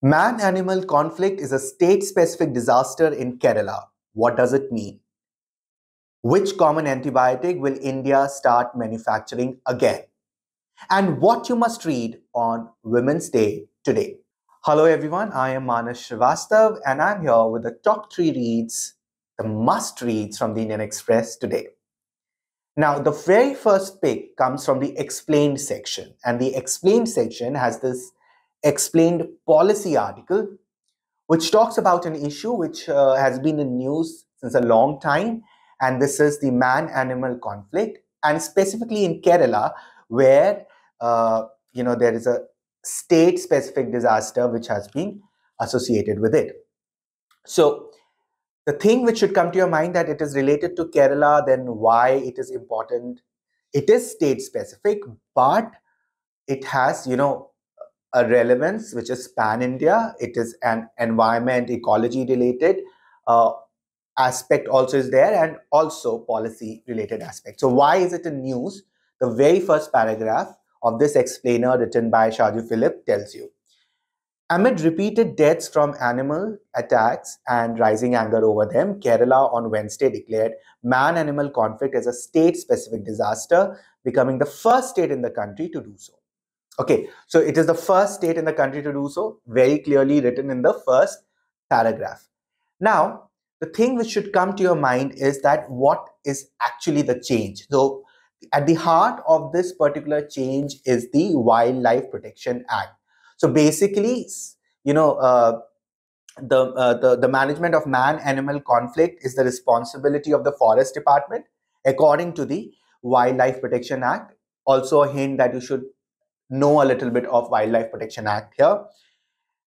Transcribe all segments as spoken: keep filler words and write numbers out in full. Man-animal conflict is a state-specific disaster in Kerala. What does it mean? Which common antibiotic will India start manufacturing again? And what you must read on Women's Day today. Hello everyone, I am Manas Srivastava and I'm here with the top three reads, the must reads from the Indian Express today. Now, the very first pick comes from the explained section, and the explained section has this explained policy article which talks about an issue which uh, has been in news since a long time, and this is the man-animal conflict, and specifically in Kerala, where uh, you know there is a state-specific disaster which has been associated with it. So the thing which should come to your mind that it is related to Kerala, then why it is important. It is state-specific, but it has you know a relevance which is pan-India. It is an environment, ecology related uh, aspect also is there, and also policy related aspect. So why is it in news? The very first paragraph of this explainer written by Shaju Philip tells you, amid repeated deaths from animal attacks and rising anger over them, Kerala on Wednesday declared man-animal conflict as a state-specific disaster, becoming the first state in the country to do so. Okay, so it is the first state in the country to do so, very clearly written in the first paragraph. Now, the thing which should come to your mind is that what is actually the change? So, at the heart of this particular change is the Wildlife Protection Act. So, basically, you know, uh, the, uh, the, the management of man-animal conflict is the responsibility of the Forest Department, according to the Wildlife Protection Act. Also, a hint that you should know a little bit of Wildlife Protection Act here.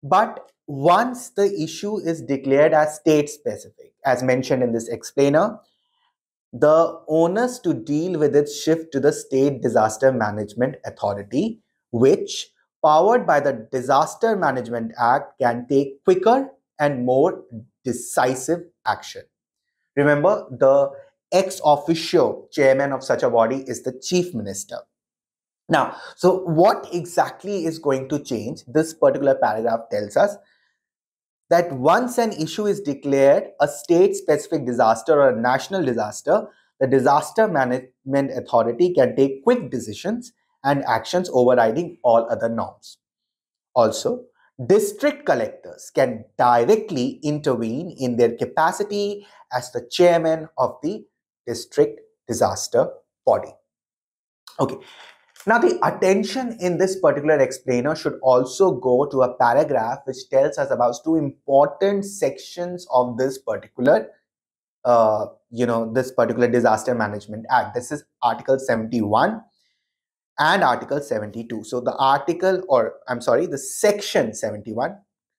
But once the issue is declared as state-specific, as mentioned in this explainer, the onus to deal with it shifts to the State Disaster Management Authority, which, powered by the Disaster Management Act, can take quicker and more decisive action. Remember, the ex officio chairman of such a body is the Chief Minister. Now, so what exactly is going to change? This particular paragraph tells us that once an issue is declared a state-specific disaster or a national disaster, the Disaster Management Authority can take quick decisions and actions overriding all other norms. Also, district collectors can directly intervene in their capacity as the chairman of the district disaster body. Okay. Now, the attention in this particular explainer should also go to a paragraph which tells us about two important sections of this particular, uh, you know, this particular Disaster Management Act. This is Article seventy-one and Article seventy-two. So, the article or I'm sorry, the Section seventy-one,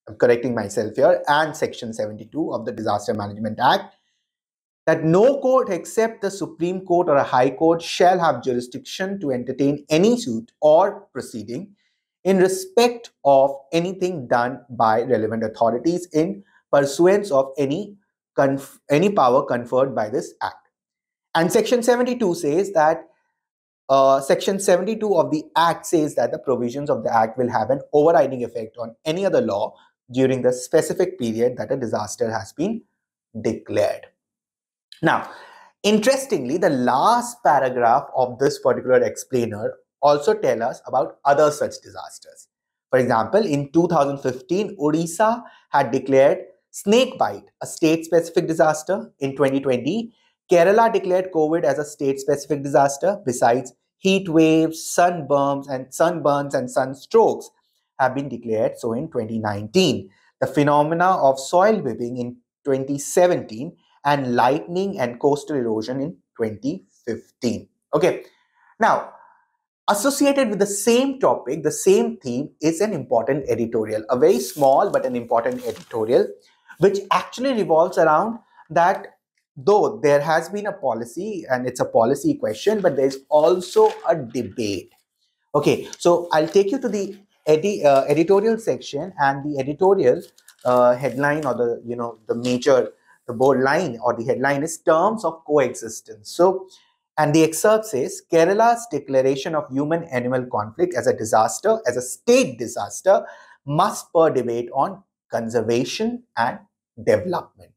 I'm correcting myself here, and Section seventy-two of the Disaster Management Act, that no court except the Supreme Court or a High Court shall have jurisdiction to entertain any suit or proceeding in respect of anything done by relevant authorities in pursuance of any, conf any power conferred by this act. And Section seventy-two says that, uh, Section seventy-two of the act says that the provisions of the act will have an overriding effect on any other law during the specific period that a disaster has been declared. Now, interestingly, the last paragraph of this particular explainer also tells us about other such disasters. For example, in two thousand fifteen, Odisha had declared snake bite a state-specific disaster. In twenty twenty, Kerala declared COVID as a state-specific disaster. Besides, heat waves, sunburns, and sunburns and sunstrokes have been declared. So, in twenty nineteen, the phenomena of soil whipping in twenty seventeen and lightning and coastal erosion in twenty fifteen. Okay, now associated with the same topic, the same theme is an important editorial, a very small but an important editorial, which actually revolves around that though there has been a policy and it's a policy question, but there's also a debate. Okay, so I'll take you to the edi uh, editorial section, and the editorial uh, headline or the, you know, the major The bold line or the headline is Terms of Coexistence. So, and the excerpt says, Kerala's declaration of human-animal conflict as a disaster, as a state disaster, must pertivate on conservation and development.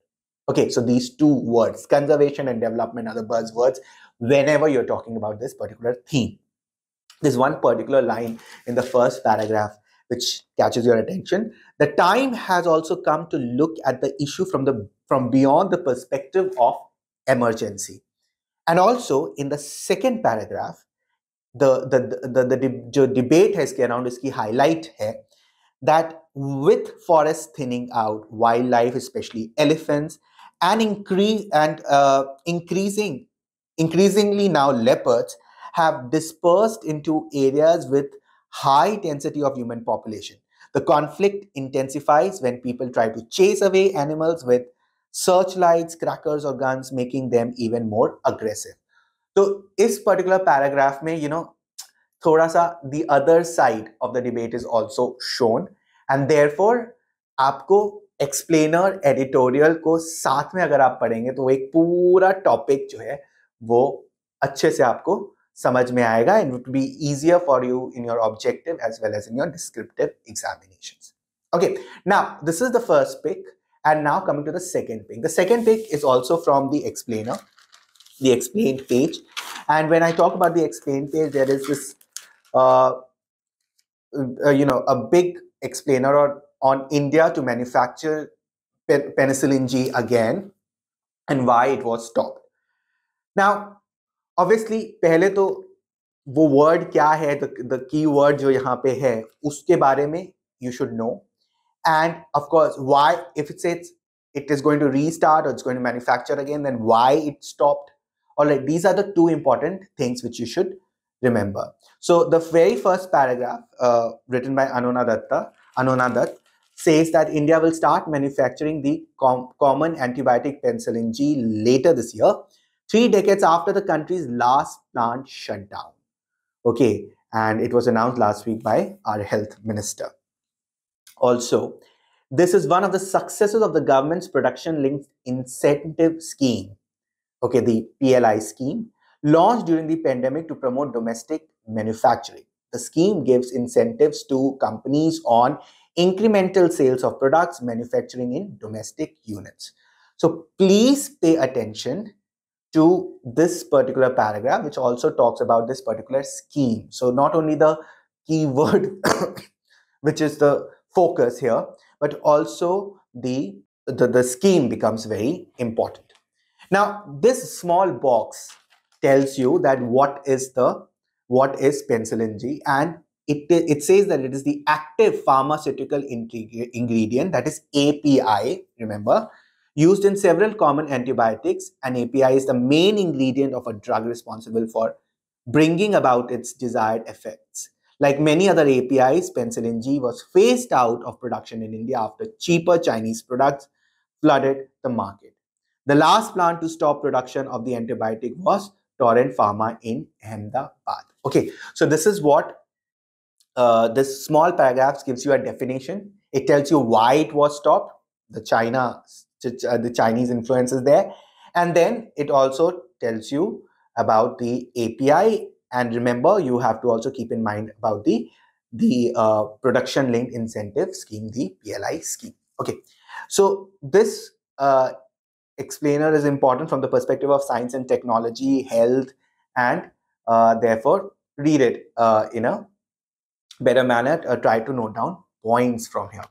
Okay, so these two words, conservation and development, are the buzzwords whenever you're talking about this particular theme. There's one particular line in the first paragraph which catches your attention. The time has also come to look at the issue from the from beyond the perspective of emergency. And also in the second paragraph, the the the, the, the, the debate has around iski highlight hai that with forests thinning out, wildlife, especially elephants, and increase and uh, increasing increasingly now leopards have dispersed into areas with high density of human population. The conflict intensifies when people try to chase away animals with searchlights, crackers, or guns, making them even more aggressive. So, this particular paragraph, mein, you know, thoda sa the other side of the debate is also shown, and therefore, aapko explainer editorial ko saath mein agar aap padhenge, to ek pura topic jo hai, wo अच्छे से आपको समझ में आएगा, and it would be easier for you in your objective as well as in your descriptive examinations. Okay, now this is the first pick, and now coming to the second pick. The second pick is also from the explainer, the explained page. And when I talk about the explained page, there is this, uh, uh, you know, a big explainer on, on India to manufacture pen penicillin G again and why it was stopped. Now, obviously, पहले तो वो word क्या है, the, the key word जो यहाँ पे है, उसके बारे में you should know. And of course, why, if it says it is going to restart or it's going to manufacture again, then why it stopped. All right, these are the two important things which you should remember. So the very first paragraph uh, written by Anona Datta, Anona Datta says that India will start manufacturing the com common antibiotic penicillin G later this year, three decades after the country's last plant shut down. Okay, and it was announced last week by our health minister. Also, this is one of the successes of the government's production-linked incentive scheme. Okay, the P L I scheme, launched during the pandemic to promote domestic manufacturing. The scheme gives incentives to companies on incremental sales of products manufacturing in domestic units. So please pay attention to this particular paragraph, which also talks about this particular scheme. So not only the keyword, which is the focus here, but also the, the, the scheme becomes very important. Now, this small box tells you that what is the what is penicillin G, and it, it says that it is the active pharmaceutical ingredient, that is A P I, remember, used in several common antibiotics, and A P I is the main ingredient of a drug responsible for bringing about its desired effects. Like many other A P Is, penicillin G was phased out of production in India after cheaper Chinese products flooded the market. The last plant to stop production of the antibiotic was Torrent Pharma in Ahmedabad. Okay, so this is what uh, this small paragraph gives you a definition. It tells you why it was stopped, the China, the Chinese influence is there, and then it also tells you about the A P I. And remember, you have to also keep in mind about the, the uh, production-linked incentive scheme, the P L I scheme. Okay, so this uh, explainer is important from the perspective of science and technology, health, and uh, therefore read it uh, in a better manner. Uh, try to note down points from here.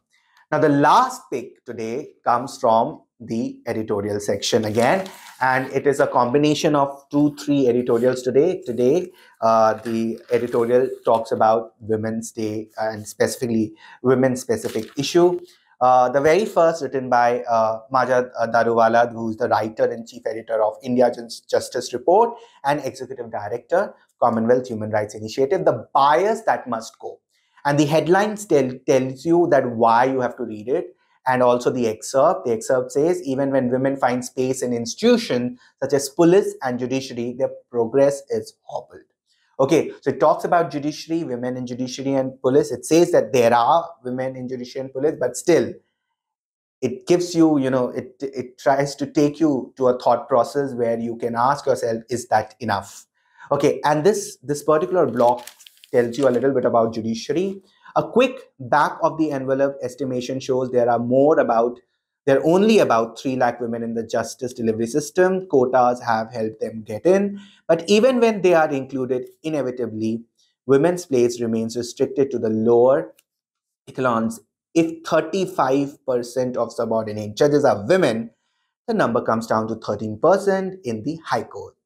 Now, the last pick today comes from the editorial section again, and it is a combination of two, three editorials today. Today, uh, the editorial talks about Women's Day and specifically women's specific issue. Uh, the very first, written by uh, Maja Daruwala, who is the writer and chief editor of India Justice Report and executive director, Commonwealth Human Rights Initiative, The Bias That Must Go. And the headlines tell, tells you that why you have to read it. And also the excerpt, the excerpt says, even when women find space in institutions such as police and judiciary, their progress is hobbled. Okay, so it talks about judiciary, women in judiciary and police. It says that there are women in judiciary and police, but still, it gives you, you know, it, it tries to take you to a thought process where you can ask yourself, is that enough? Okay, and this, this particular block tells you a little bit about judiciary. A quick back of the envelope estimation shows there are more about, there are only about three lakh women in the justice delivery system. Quotas have helped them get in. But even when they are included, inevitably, women's place remains restricted to the lower echelons. If thirty-five percent of subordinate judges are women, the number comes down to thirteen percent in the High Court.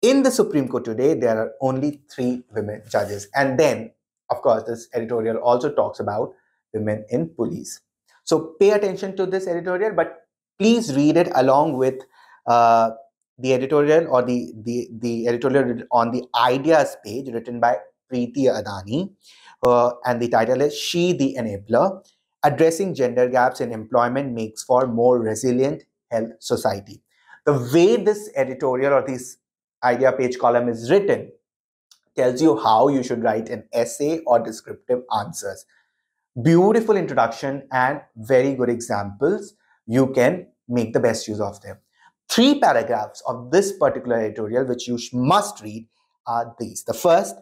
In the Supreme Court today, there are only three women judges. And then, of course, this editorial also talks about women in police. So pay attention to this editorial, but please read it along with uh, the editorial or the, the, the editorial on the ideas page written by Preeti Adani. Uh, and the title is She the Enabler, Addressing Gender Gaps in Employment Makes for More Resilient Health Society. The way this editorial or this idea page column is written tells you how you should write an essay or descriptive answers. Beautiful introduction and very good examples. You can make the best use of them. Three paragraphs of this particular editorial which you must read are these. The first,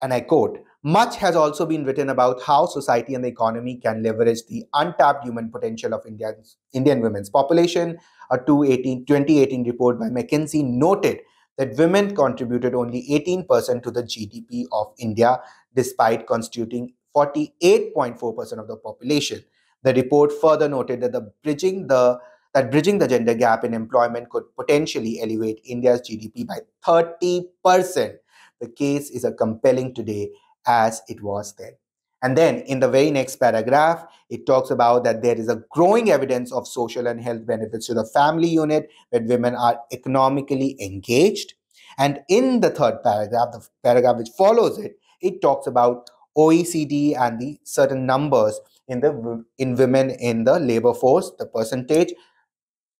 and I quote, "Much has also been written about how society and the economy can leverage the untapped human potential of India's, Indian women's population. A twenty eighteen report by McKinsey noted that women contributed only eighteen percent to the G D P of India, despite constituting forty-eight point four percent of the population. The report further noted that the bridging the that bridging the gender gap in employment could potentially elevate India's G D P by thirty percent. The case is a compelling today as it was then." And then in the very next paragraph, it talks about that there is a growing evidence of social and health benefits to the family unit when women are economically engaged. And in the third paragraph, the paragraph which follows it, it talks about O E C D and the certain numbers in the in women in the labor force, the percentage,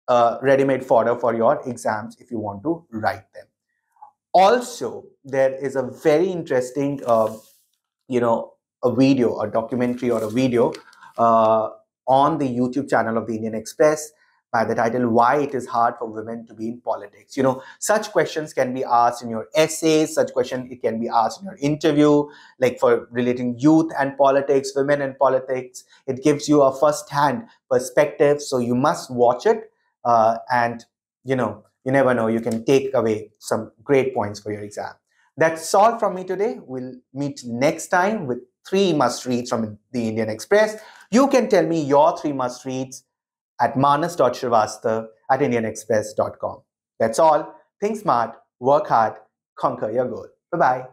uh, ready-made fodder for your exams if you want to write them. Also, there is a very interesting, uh, you know, a video, a documentary or a video uh, on the YouTube channel of the Indian Express by the title, "Why It Is Hard for Women to Be in Politics." You know, such questions can be asked in your essays, such question it can be asked in your interview, like for relating youth and politics, women and politics. It gives you a first-hand perspective, so you must watch it uh, and, you know, you never know, you can take away some great points for your exam. That's all from me today. We'll meet next time with three must-reads from the Indian Express. You can tell me your three must-reads at manas dot srivastava at indian express dot com. That's all. Think smart, work hard, conquer your goal. Bye-bye.